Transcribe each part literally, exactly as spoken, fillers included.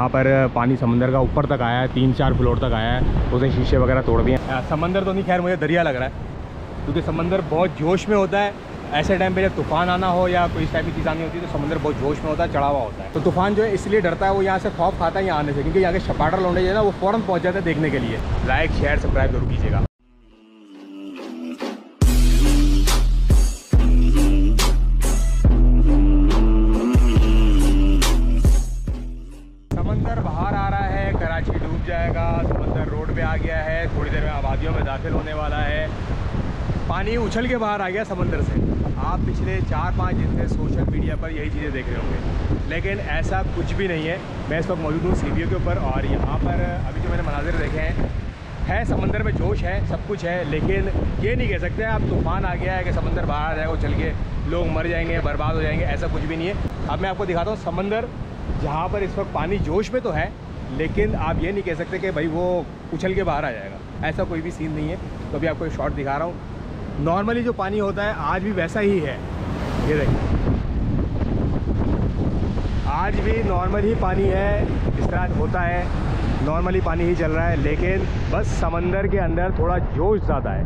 यहाँ पर पानी समंदर का ऊपर तक आया है, तीन चार फ्लोर तक आया है। उसने शीशे वगैरह तोड़ दिए। समंदर तो नहीं, खैर मुझे दरिया लग रहा है, क्योंकि समंदर बहुत जोश में होता है। ऐसे टाइम पे जब तूफान आना हो या कोई इस टाइप की चीज़ आनी होती है तो समंदर बहुत जोश में होता है, चढ़ावा होता है। तो तूफान जो है इसलिए डरता है, वो यहाँ से खौफ खाता है यहाँ आने से, क्योंकि यहाँ के छपाटर लौंडे जो है ना वो फ़ौरन पहुँच जाते हैं देखने के लिए। लाइक शेयर सब्सक्राइब जरूर कीजिएगा। बाहर आ रहा है, कराची डूब जाएगा। समंदर रोड पे आ गया है, थोड़ी देर में आबादियों में दाखिल होने वाला है। पानी उछल के बाहर आ गया समंदर से। आप पिछले चार पाँच दिन से सोशल मीडिया पर यही चीज़ें देख रहे होंगे, लेकिन ऐसा कुछ भी नहीं है। मैं इस वक्त मौजूद हूँ सी बी ओ के ऊपर, और यहाँ पर अभी जो मैंने मनाजिर देखे हैं, है समंदर में जोश है, सब कुछ है, लेकिन ये नहीं कह सकते अब तूफान आ गया है कि समंदर बाहर आ जाएगा, उछल के लोग मर जाएंगे, बर्बाद हो जाएंगे, ऐसा कुछ भी नहीं है। अब मैं आपको दिखाता हूँ समंदर, जहाँ पर इस वक्त पानी जोश में तो है, लेकिन आप ये नहीं कह सकते कि भाई वो उछल के बाहर आ जाएगा, ऐसा कोई भी सीन नहीं है। तो अभी आपको एक शॉट दिखा रहा हूँ। नॉर्मली जो पानी होता है आज भी वैसा ही है, ये देखिए आज भी नॉर्मल ही पानी है, इस तरह होता है, नॉर्मली पानी ही चल रहा है, लेकिन बस समंदर के अंदर थोड़ा जोश ज़्यादा है,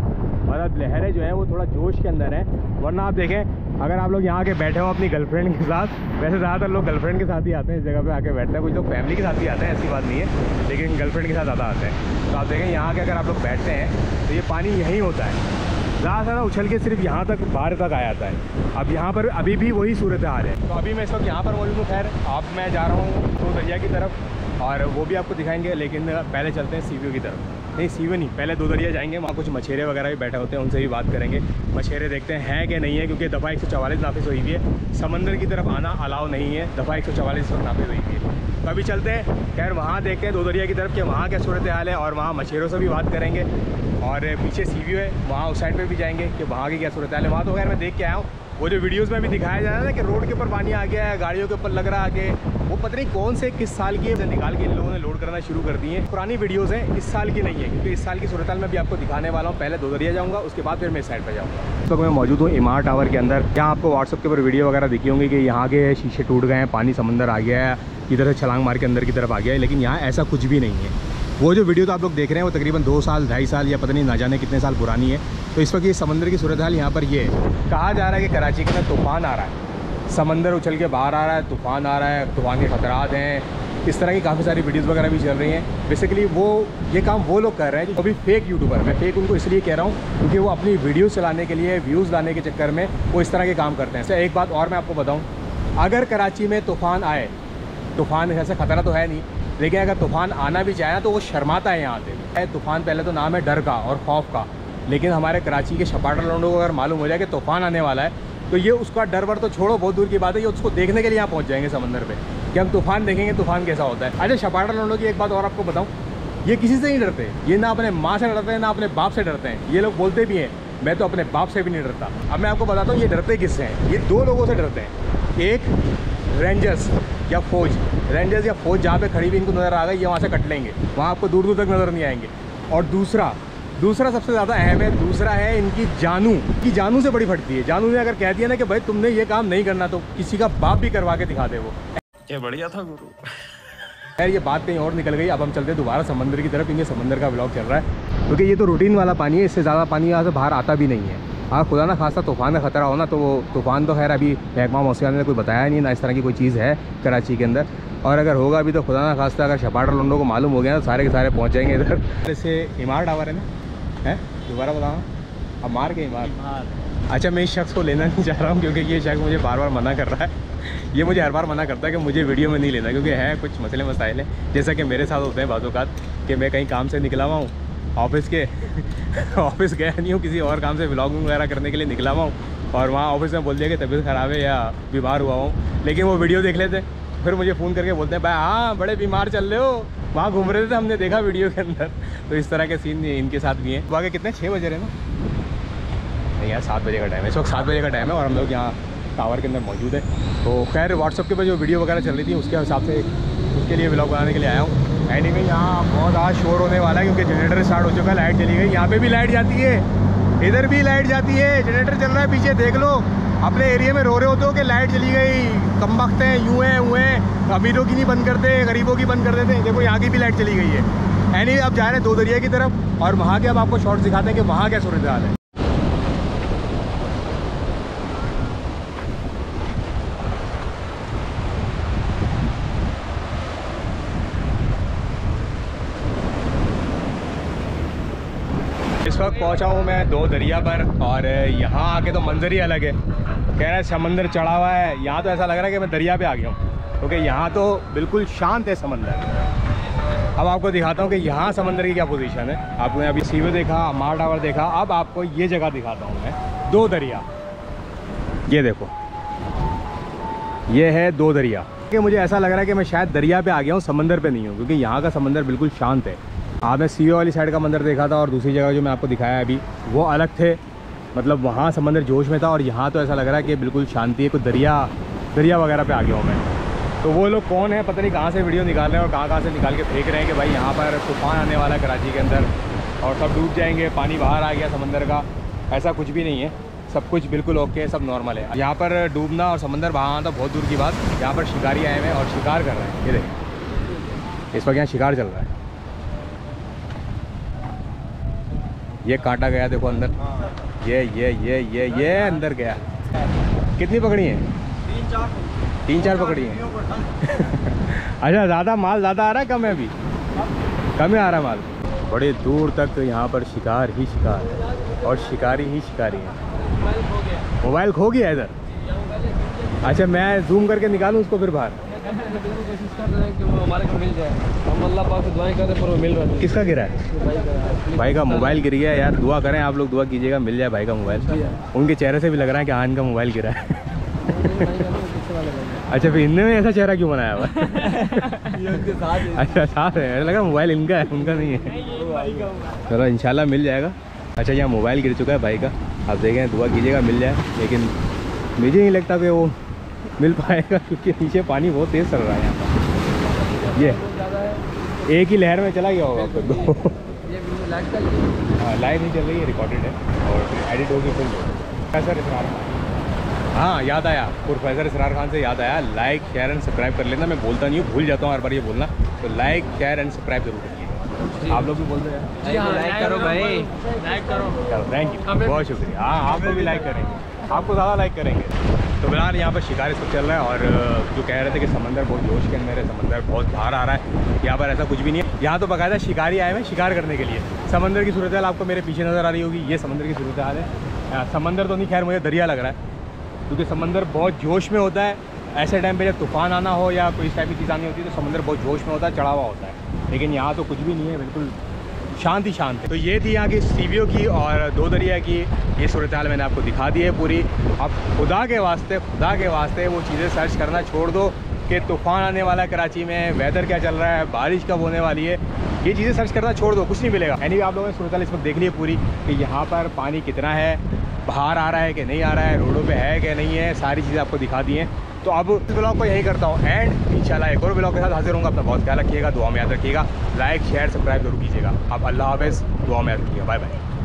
मतलब लहरें जो है वो थोड़ा जोश के अंदर है। वरना आप देखें, अगर आप लोग यहाँ आके बैठे हो अपनी गर्लफ्रेंड के साथ, वैसे ज़्यादातर लोग गर्लफ्रेंड के साथ ही आते हैं इस जगह पे आके बैठते हैं, कुछ लोग फैमिली के साथ भी आते हैं, ऐसी बात नहीं है, लेकिन गर्लफ्रेंड के साथ ज़्यादा आते हैं। तो आप देखें यहाँ आके अगर आप लोग बैठते हैं तो ये पानी यहीं होता है, ज़्यादा ज़्यादा उछल के सिर्फ यहाँ तक बाहर तक आ जाता है। अब यहाँ पर अभी भी वही सूरत हाल है। तो अभी मैं इस वक्त यहाँ पर मौजूद हूँ, खैर अब मैं जा रहा हूँ तो दरिया की तरफ, और वो भी आपको दिखाएंगे, लेकिन पहले चलते हैं सी बी ओ की तरफ। नहीं सीवे नहीं, पहले दो दरिया जाएंगे, वहाँ कुछ मछेरे वगैरह भी बैठे होते हैं, उनसे भी बात करेंगे, मछेरे देखते हैं है कि नहीं है, क्योंकि दफ़ा एक सौ चवालीस नाफिज हुई हुई है, समंदर की तरफ आना अलाउ नहीं है, दफ़ा एक सौ चवालीस नाफिज हुई हुई है। तो अभी चलते हैं, खैर वहाँ देखते हैं दो दरिया की तरफ कि वहाँ क्या सूरत हाल है, और वहाँ मछेरों से भी बात करेंगे, और पीछे सीवी है वहाँ उस साइड पर भी जाएंगे कि वहाँ की क्या सूरत हाल है। वहाँ तो खैर मैं देख के आया हूँ, वो जो वीडियोज़ में भी दिखाया जा रहा है ना कि रोड के ऊपर पानी आ गया है, गाड़ियों के ऊपर लग रहा है कि वो पता नहीं कौन से किस साल की है, निकाल के इन लोगों ने लोड करना शुरू कर दी है। पुरानी वीडियोज़ हैं, इस साल की नहीं है, क्योंकि इस साल की सूरत हाल मैं भी आपको दिखाने वाला हूँ। पहले दो दरिया जाऊँगा, उसके बाद फिर मैं इस साइड पर जाऊँगा। तो मैं मौजूद हूँ इमार टावर के अंदर, जहाँ आपको व्हाट्सअप के ऊपर वीडियो वगैरह दिखी होंगी कि यहाँ के शीशे टूट गए हैं, पानी समंदर आ गया है, इधर से छलांग मार के अंदर की तरफ आ गया है, लेकिन यहाँ ऐसा कुछ भी नहीं है। वो जो वीडियो तो आप लोग देख रहे हैं वो तकरीबन दो साल ढाई साल या पता नहीं ना जाने कितने साल पुरानी है। तो इस वक्त ये समंदर की सूरत हाल यहाँ पर ये है। कहा जा रहा है कि कराची के अंदर तूफ़ान आ रहा है, समंदर उछल के बाहर आ रहा है, तूफ़ान आ रहा है, तूफ़ान के खतरात हैं, इस तरह की काफ़ी सारी वीडियोस वगैरह भी चल रही हैं। बेसिकली वो ये काम वो लोग कर रहे हैं जो अभी फेक यूट्यूबर, मैं फेक उनको इसलिए कह रहा हूँ क्योंकि वो अपनी वीडियोज़ चलाने के लिए, व्यूज़ लाने के चक्कर में वो इस तरह के काम करते हैं। सर एक बात और मैं आपको बताऊँ, अगर कराची में तूफ़ान आए, तूफ़ान ऐसा खतरा तो है नहीं, लेकिन अगर तूफ़ान आना भी चाहे तो वो शर्माता है यहाँ पे। तूफ़ान पहले तो नाम है डर का और खौफ का, लेकिन हमारे कराची के छपाटर लौंडों को अगर मालूम हो जाए कि तूफ़ान आने वाला है तो ये उसका डर वर तो छोड़ो, बहुत दूर की बात है, ये उसको देखने के लिए यहाँ पहुँच जाएंगे समंदर पे कि हम तूफ़ान देखेंगे, तूफ़ान कैसा होता है। अच्छा छपाटर लौंडों की एक बात और आपको बताऊँ, ये किसी से नहीं डरते, ये ना अपने माँ से डरते हैं ना अपने बाप से डरते हैं। ये लोग बोलते भी हैं मैं तो अपने बाप से भी नहीं डरता। अब मैं आपको बताता हूँ ये डरते किससे हैं। ये दो लोगों से डरते हैं, एक रेंजर्स या फौज, रेंजर्स या फौज जहाँ पे खड़ी भी इनको नज़र आ गई ये वहाँ से कट लेंगे, वहाँ आपको दूर दूर तक नज़र नहीं आएंगे। और दूसरा दूसरा सबसे ज़्यादा अहम है, दूसरा है इनकी जानू, की जानू से बड़ी फटती है। जानू ने अगर कह दिया ना कि भाई तुमने ये काम नहीं करना तो किसी का बाप भी करवा के दिखा दे वो, ये बढ़िया था गुरु। खैर ये बात कहीं और निकल गई। अब हम चलते हैं दोबारा समंदर की तरफ, क्योंकि समंदर का ब्लॉग चल रहा है, क्योंकि ये तो रूटीन वाला पानी है, इससे ज़्यादा पानी यहाँ से बाहर आता भी नहीं है। हाँ खुदा ना खासा तूफ़ान का खतरा होना, तो वो तूफ़ान तो खैर अभी महकमा मौसम ने कोई बताया नहीं, ना इस तरह की कोई चीज़ है कराची के अंदर, और अगर होगा अभी तो खुदा ना खासा अगर छपाटर लौंडों को मालूम हो गया ना तो सारे के सारे पहुँच जाएंगे इधर। जैसे इमार टावर है ना, है दोबारा बताना अब मार के इमार। अच्छा मैं इस शख्स को लेना नहीं चाह रहा हूँ, क्योंकि ये शख्स मुझे बार बार मना कर रहा है, ये मुझे हर बार मना करता है कि मुझे वीडियो में नहीं लेना, क्योंकि है कुछ मसले मसाइल हैं जैसा कि मेरे साथ होते हैं बातोकात, कि मैं कहीं काम से निकला हुआ हूँ ऑफ़िस के, ऑफ़िस गया नहीं हूँ, किसी और काम से व्लॉगिंग वगैरह करने के लिए निकला हुआ हूँ, और वहाँ ऑफिस में बोल दिया कि तबीयत ख़राब है या बीमार हुआ हूँ, लेकिन वो वीडियो देख लेते हैं, फिर मुझे फ़ोन करके बोलते हैं भाई हाँ बड़े बीमार चल रहे हो, वहाँ घूम रहे थे हमने देखा वीडियो के अंदर। तो इस तरह के सीन इनके साथ भी हैं। आगे कितने छः बजे रहे ना, नहीं यार सात बजे का टाइम है, इस वक्त सात बजे का टाइम है और हम लोग यहाँ टावर के अंदर मौजूद है। तो खैर व्हाट्सअप के ऊपर जो वीडियो वगैरह चल रही थी उसके हिसाब से उसके लिए व्लॉग बनाने के लिए आया हूँ। एनीवे यहाँ बहुत आज शोर होने वाला है, क्योंकि जनरेटर स्टार्ट हो चुका है, लाइट चली गई, यहाँ पे भी लाइट जाती है। इधर भी लाइट जाती है, जनरेटर चल रहा है पीछे, देख लो। अपने एरिया में रो रहे होते हो कि लाइट चली गई, कमबख्त हैं, यूँ हैं, हुए हैं, अमीरों की नहीं बंद करते, गरीबों की बंद कर देते। देखो यहाँ की भी लाइट चली गई है। एनी आप जा रहे हैं दो दरिया की तरफ और वहाँ के अब आपको शॉर्ट दिखाते हैं कि वहाँ क्या सूरत हाल है। इस वक्त पहुँचा हूँ मैं दो दरिया पर और यहाँ आके तो मंजर ही अलग है। कह रहा है समंदर चढ़ा हुआ है, यहाँ तो ऐसा लग रहा है कि मैं दरिया पे आ गया हूँ क्योंकि यहाँ तो बिल्कुल शांत है समंदर। अब आपको दिखाता हूँ कि यहाँ समंदर की क्या पोजीशन है। आपने अभी सीवे देखा, मार टावर देखा, अब आपको ये जगह दिखाता हूँ मैं, दो दरिया। ये देखो, ये है दो दरिया। कि मुझे ऐसा लग रहा है कि मैं शायद दरिया पर आ गया हूँ, समंदर पर नहीं हूँ क्योंकि यहाँ का समंदर बिल्कुल शांत है। आपने सीवे वाली साइड का मंदिर देखा था और दूसरी जगह जो मैं आपको दिखाया अभी वो अलग थे, मतलब वहाँ समंदर जोश में था और यहाँ तो ऐसा लग रहा है कि बिल्कुल शांति है, कोई दरिया दरिया वगैरह पे आ गया हूँ मैं। तो वो लोग कौन है पता नहीं कहाँ से वीडियो निकाल रहे हैं और कहाँ कहाँ से निकाल के फेंक रहे हैं कि भाई यहाँ पर तूफान आने वाला कराची के अंदर और सब डूब जाएंगे, पानी बाहर आ गया समंदर का। ऐसा कुछ भी नहीं है, सब कुछ बिल्कुल ओके है, सब नॉर्मल है। यहाँ पर डूबना और समंदर बाहर आना तो बहुत दूर की बात। यहाँ पर शिकारी आए हुए हैं और शिकार कर रहे हैं। ये देखिए, इस वक्त यहाँ शिकार चल रहा है। ये काटा गया, देखो अंदर, ये ये ये ये ये अंदर गया। कितनी पकड़ी है? तीन चार तीन चार पकड़ी है। अच्छा, ज़्यादा माल ज़्यादा आ रहा है, कम है? अभी कम ही आ रहा है माल। बड़े दूर तक यहाँ पर शिकार ही शिकार है और शिकारी ही शिकारी है। मोबाइल खो गया इधर। अच्छा, मैं जूम करके निकालूँ उसको फिर बाहर। कोशिश कर रहे हैं कि वो हमारे को मिल जाए, हम अल्लाह पाक से दुआएं कर रहे हैं पर वो मिल रहा है। किसका गिरा है? भाई का मोबाइल गिर गया यार, दुआ करें आप लोग, दुआ कीजिएगा मिल जाए भाई का मोबाइल। उनके चेहरे से भी लग रहा है कि हाँ इनका मोबाइल गिरा है। अच्छा, फिर इनने ऐसा चेहरा क्यों बनाया हुआ? अच्छा, साफ है, लगा मोबाइल इनका है, उनका नहीं है। चलो इंशाल्लाह मिल जाएगा। अच्छा, यहाँ मोबाइल गिर चुका है भाई का, आप देखें, दुआ कीजिएगा मिल जाए, लेकिन मुझे नहीं लगता कि वो मिल पाएगा क्योंकि नीचे पानी बहुत तेज़ चल रहा है यहाँ पर। ये एक ही लहर में चला गया होगा आपको। हाँ, लाइव नहीं चल रही है, रिकॉर्डेड है और एडिट होगी फिल्म। प्रोफेसर इसरार खान, हाँ याद आया, प्रोफेसर इसरार खान से याद आया, लाइक शेयर एंड सब्सक्राइब कर लेना। मैं बोलता नहीं हूँ, भूल जाता हूँ हर बार ये बोलना, तो लाइक शेयर एंड सब्सक्राइब जरूर करिए। आप लोग भी बोलते हैं लाइक करो भाई, लाइक करो। थैंक यू, बहुत शुक्रिया। हाँ, आप लोग भी लाइक करेंगे, आपको ज़्यादा लाइक करेंगे। तो फिलहाल यहाँ पर शिकार इस वक्त चल रहा है और जो कह रहे थे कि समंदर बहुत जोश के अंदर है, समंदर बहुत बाहर आ रहा है, यहाँ पर ऐसा कुछ भी नहीं है। यहाँ तो बाकायदा शिकारी आए हुए शिकार करने के लिए। समंदर की सूरत हाल आपको मेरे पीछे नज़र आ रही होगी, ये समंदर की सूरत हाल है। समंदर तो नहीं, खैर मुझे दरिया लग रहा है क्योंकि समंदर बहुत जोश में होता है। ऐसे टाइम पर जब तूफान आना हो या कोई इस टाइप की चीज़ आनी होती है तो समंदर बहुत जोश में होता है, चढ़ा हुआ होता है, लेकिन यहाँ तो कुछ भी नहीं है, बिल्कुल शांत ही शांत है। तो ये थी यहाँ की सीवीओ की और दो दरिया की ये सूरत हाल मैंने आपको दिखा दी है पूरी। अब खुदा के वास्ते, खुदा के वास्ते वो चीज़ें सर्च करना छोड़ दो कि तूफ़ान आने वाला है कराची में, वेदर क्या चल रहा है, बारिश कब होने वाली है, ये चीज़ें सर्च करना छोड़ दो, कुछ नहीं मिलेगा। यानी आप लोगों ने सूरत हाल इस वक्त देख ली है पूरी कि यहाँ पर पानी कितना है, बाहर आ रहा है कि नहीं आ रहा है, रोडों पर है कि नहीं है, सारी चीज़ें आपको दिखा दी हैं। तो अब इस ब्लॉग को यही करता हूँ एंड इंशाल्लाह एक और ब्लॉग के साथ हाजिर होंगे। अपना बहुत ख्याल रखिएगा, दुआ में याद रखिएगा, लाइक शेयर सब्सक्राइब जरूर कीजिएगा। आप अल्लाह हाफ़िज़, दुआ में याद रखिएगा, बाय बाय।